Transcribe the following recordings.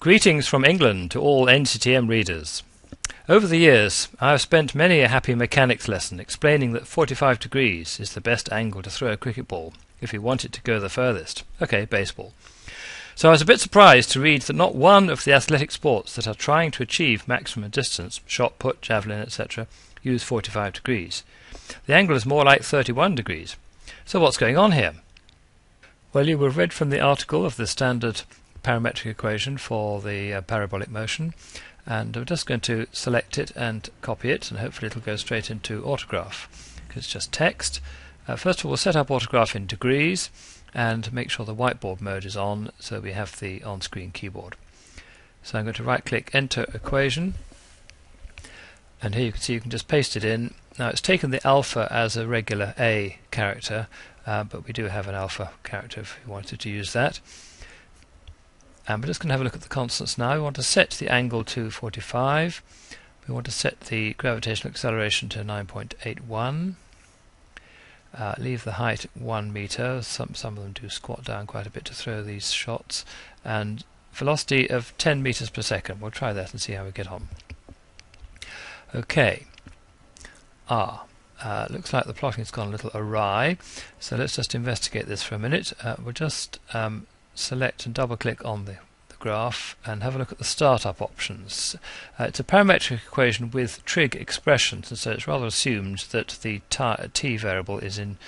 Greetings from England to all NCTM readers. Over the years I have spent many a happy mechanics lesson explaining that 45 degrees is the best angle to throw a cricket ball if you want it to go the furthest. Okay, baseball. So I was a bit surprised to read that not one of the athletic sports that are trying to achieve maximum distance, shot put, javelin, etc., use 45 degrees. The angle is more like 31 degrees. So what's going on here? Well, you will have read from the article of the standard parametric equation for the parabolic motion, and I'm just going to select it and copy it, and hopefully it'll go straight into Autograph because it's just text. First of all, we'll set up Autograph in degrees and make sure the whiteboard mode is on so we have the on-screen keyboard. So I'm going to right click, enter equation, and here you can see you can just paste it in. Now it's taken the alpha as a regular A character, but we do have an alpha character if we wanted to use that. And we're just going to have a look at the constants now. We want to set the angle to 45. We want to set the gravitational acceleration to 9.81. Leave the height at 1 meter. Some of them do squat down quite a bit to throw these shots. And velocity of 10 meters per second. We'll try that and see how we get on. Okay. Looks like the plotting's gone a little awry. So let's just investigate this for a minute. We'll just select and double click on the graph and have a look at the startup options. It's a parametric equation with trig expressions, and so it's rather assumed that the t variable is in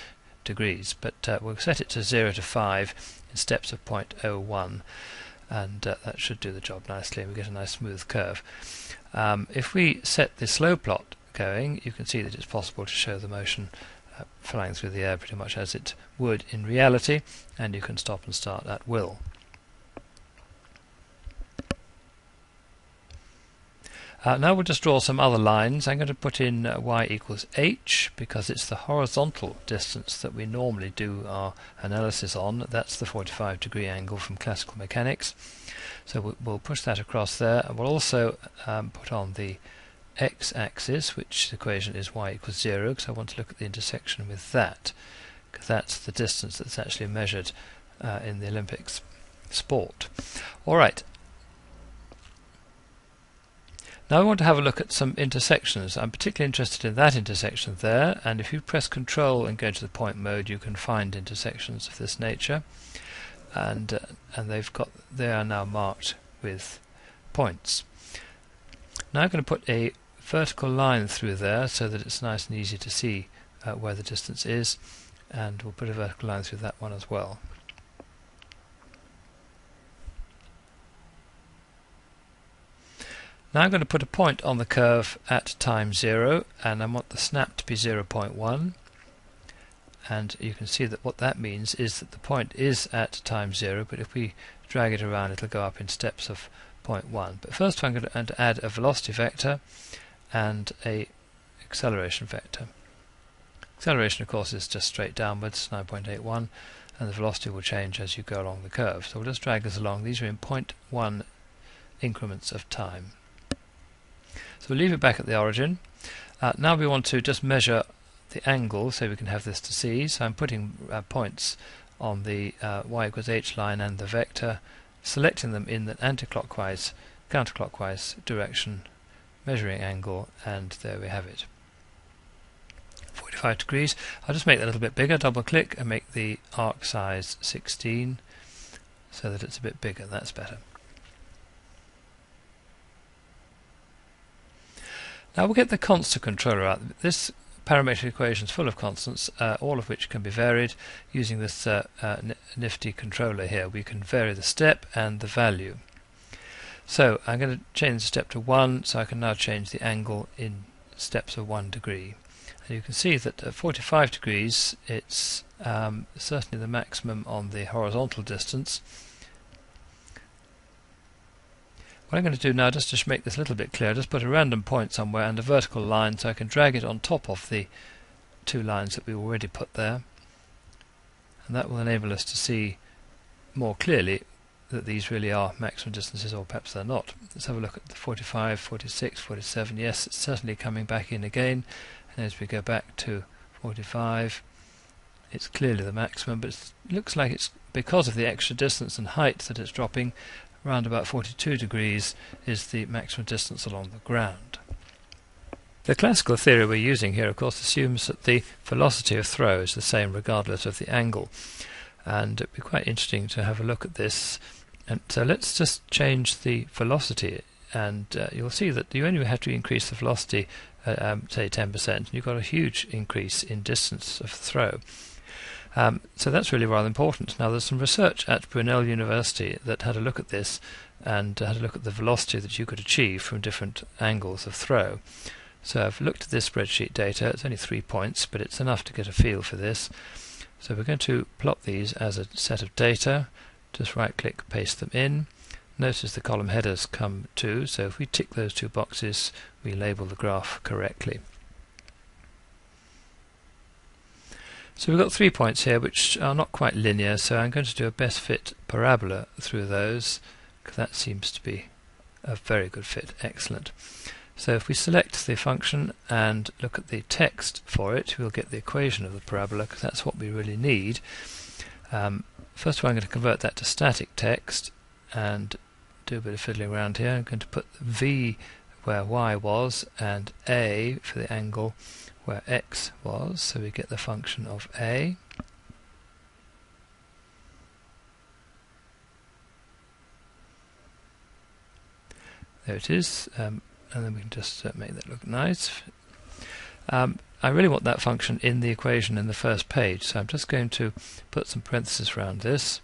degrees, but we'll set it to 0 to 5 in steps of 0.01, and that should do the job nicely, and we get a nice smooth curve. If we set the slow plot going, you can see that it's possible to show the motion flying through the air pretty much as it would in reality, and you can stop and start at will. Now we'll just draw some other lines. I'm going to put in y equals h because it's the horizontal distance that we normally do our analysis on. That's the 45 degree angle from classical mechanics. So we'll push that across there, and we'll also put on the x-axis, which the equation is y equals 0, because I want to look at the intersection with that, because that's the distance that's actually measured in the Olympics sport. Alright, now I want to have a look at some intersections. I'm particularly interested in that intersection there, and if you press Control and go to the point mode, you can find intersections of this nature, and they are now marked with points. Now I'm going to put a vertical line through there so that it's nice and easy to see where the distance is, and we'll put a vertical line through that one as well. Now I'm going to put a point on the curve at time 0, and I want the snap to be 0.1, and you can see that what that means is that the point is at time 0, but if we drag it around it'll go up in steps of 0.1. But first I'm going to add a velocity vector and a acceleration vector. Acceleration, of course, is just straight downwards, 9.81, and the velocity will change as you go along the curve. So we'll just drag this along. These are in 0.1 increments of time. So we'll leave it back at the origin. Now we want to just measure the angle so we can have this to see. So I'm putting points on the y equals h line and the vector, selecting them in the anti-clockwise, counterclockwise direction, measuring angle, and there we have it. 45 degrees. I'll just make that a little bit bigger, double click, and make the arc size 16 so that it's a bit bigger. That's better. Now we'll get the constant controller out. This parametric equation is full of constants, all of which can be varied. Using this nifty controller here, we can vary the step and the value. So I'm going to change the step to 1, so I can now change the angle in steps of 1 degree. And you can see that at 45 degrees it's certainly the maximum on the horizontal distance. What I'm going to do now, just to make this a little bit clearer, just put a random point somewhere and a vertical line so I can drag it on top of the two lines that we already put there. And that will enable us to see more clearly that these really are maximum distances, or perhaps they're not. Let's have a look at the 45, 46, 47. Yes, it's certainly coming back in again. And as we go back to 45, it's clearly the maximum, but it looks like it's because of the extra distance and height that it's dropping round about 42 degrees is the maximum distance along the ground. The classical theory we're using here, of course, assumes that the velocity of throw is the same regardless of the angle. And it'd be quite interesting to have a look at this. And so let's just change the velocity, and you'll see that you only have to increase the velocity, say 10%, and you've got a huge increase in distance of throw. So that's really rather important. Now, there's some research at Brunel University that had a look at this and had a look at the velocity that you could achieve from different angles of throw. So I've looked at this spreadsheet data. It's only 3 points, but it's enough to get a feel for this. So we're going to plot these as a set of data. Just right-click, paste them in. Notice the column headers come too, so if we tick those two boxes, we label the graph correctly. So we've got 3 points here which are not quite linear, so I'm going to do a best fit parabola through those, because that seems to be a very good fit. Excellent. So if we select the function and look at the text for it, we'll get the equation of the parabola, because that's what we really need. First of all, I'm going to convert that to static text and do a bit of fiddling around here. I'm going to put V where Y was and A for the angle where X was, so we get the function of A. There it is, and then we can just make that look nice. I really want that function in the equation in the first page, so I'm just going to put some parentheses around this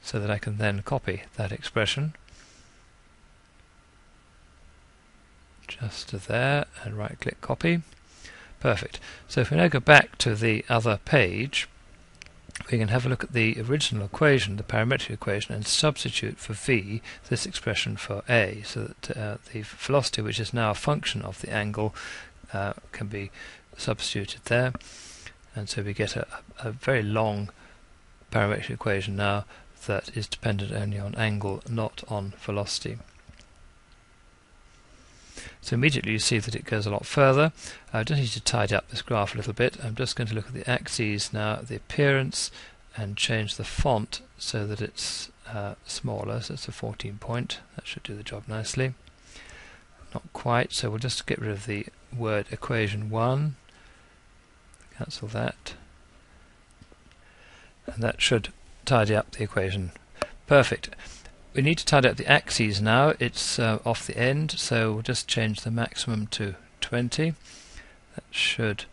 so that I can then copy that expression just to there and right-click copy. Perfect. So if we now go back to the other page, we can have a look at the original equation, the parametric equation, and substitute for V this expression for A, so that the velocity, which is now a function of the angle, can be substituted there. And so we get a very long parametric equation now that is dependent only on angle, not on velocity. So immediately you see that it goes a lot further. I just need to tidy up this graph a little bit. I'm just going to look at the axes now, the appearance, and change the font so that it's smaller. So it's a 14 point. That should do the job nicely. Not quite, so we'll just get rid of the word equation 1. Cancel that. And that should tidy up the equation. Perfect. We need to tidy up the axes now. It's off the end, so we'll just change the maximum to 20. That should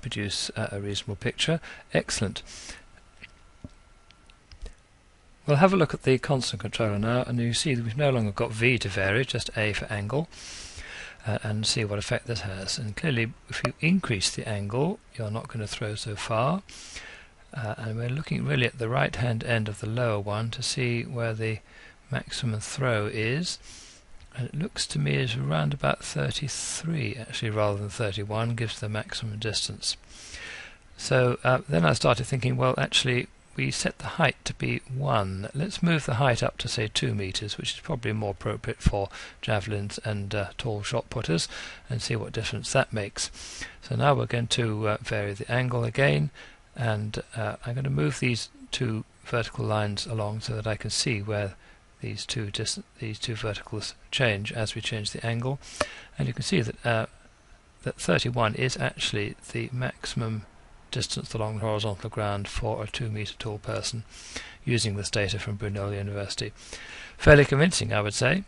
produce a reasonable picture. Excellent. We'll have a look at the constant controller now, and you see that we've no longer got V to vary, just A for angle, and see what effect this has. And clearly, if you increase the angle, you're not going to throw so far. And we're looking really at the right hand end of the lower one to see where the maximum throw is, and it looks to me is around about 33 actually, rather than 31 gives the maximum distance. So then I started thinking, well, actually we set the height to be 1. Let's move the height up to say 2 meters, which is probably more appropriate for javelins and tall shot putters, and see what difference that makes. So now we're going to vary the angle again, and I'm going to move these two vertical lines along so that I can see where these two verticals change as we change the angle. And you can see that that 31 is actually the maximum distance along the horizontal ground for a 2 meter tall person using this data from Brunel University. Fairly convincing, I would say.